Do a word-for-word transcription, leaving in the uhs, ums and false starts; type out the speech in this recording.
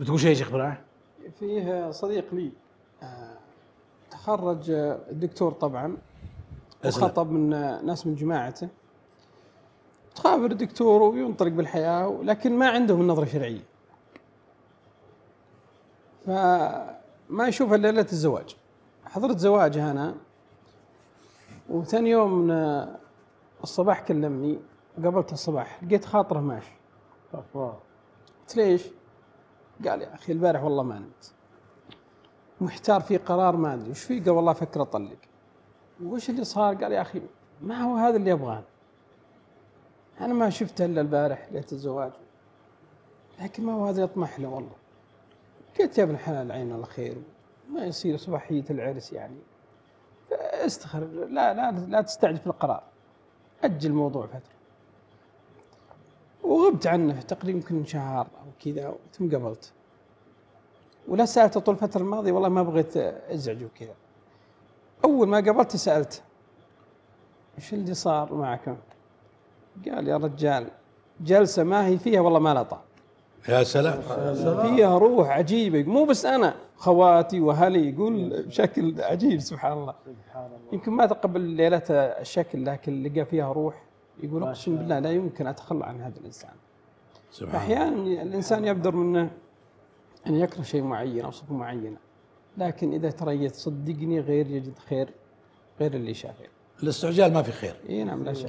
بتقول شيء يا شيخ براع؟ فيه صديق لي تخرج الدكتور طبعا وخطب من ناس من جماعته، تخابر الدكتور وينطلق بالحياه، ولكن ما عندهم النظره الشرعيه، فما يشوف الا ليله الزواج. حضرت زواجها انا، وثاني يوم من الصباح كلمني، قابلته الصباح لقيت خاطره ماشي. قلت ليش؟ قال يا اخي البارح والله ما نمت، محتار في قرار ما ادري وش فيه. قال والله فكر اطلق. وش اللي صار؟ قال يا اخي ما هو هذا اللي ابغاه، انا ما شفته الا البارح ليله الزواج، لكن ما هو هذا اللي اطمح له والله. قلت يا ابن الحلال عين الله خير، ما يصير صباحيه العرس يعني، استخر لا لا لا تستعجل في القرار، اجل الموضوع فتره. وغبت عنه تقريبا يمكن شهر او كذا، ثم قبلت ولا سالته طول الفتره الماضيه، والله ما بغيت ازعجه وكذا. اول ما قابلته سالته ايش اللي صار معك؟ قال يا رجال جلسه ما هي فيها والله ما لها طعم. يا سلام، فيها روح عجيبه، مو بس انا، خواتي واهلي يقول بشكل عجيب سبحان الله. سبحان الله، يمكن ما تقبل ليله الشكل، لكن لقى فيها روح، يقول اقسم بالله لا يمكن اتخلى عن هذا الانسان. سبحان الله. احيانا الانسان يبدر منه ان يكره شيء معين او صفه معينه، لكن اذا تريث صدقني غير يجد خير غير اللي شافه. الاستعجال ما في خير. اي نعم لا شك.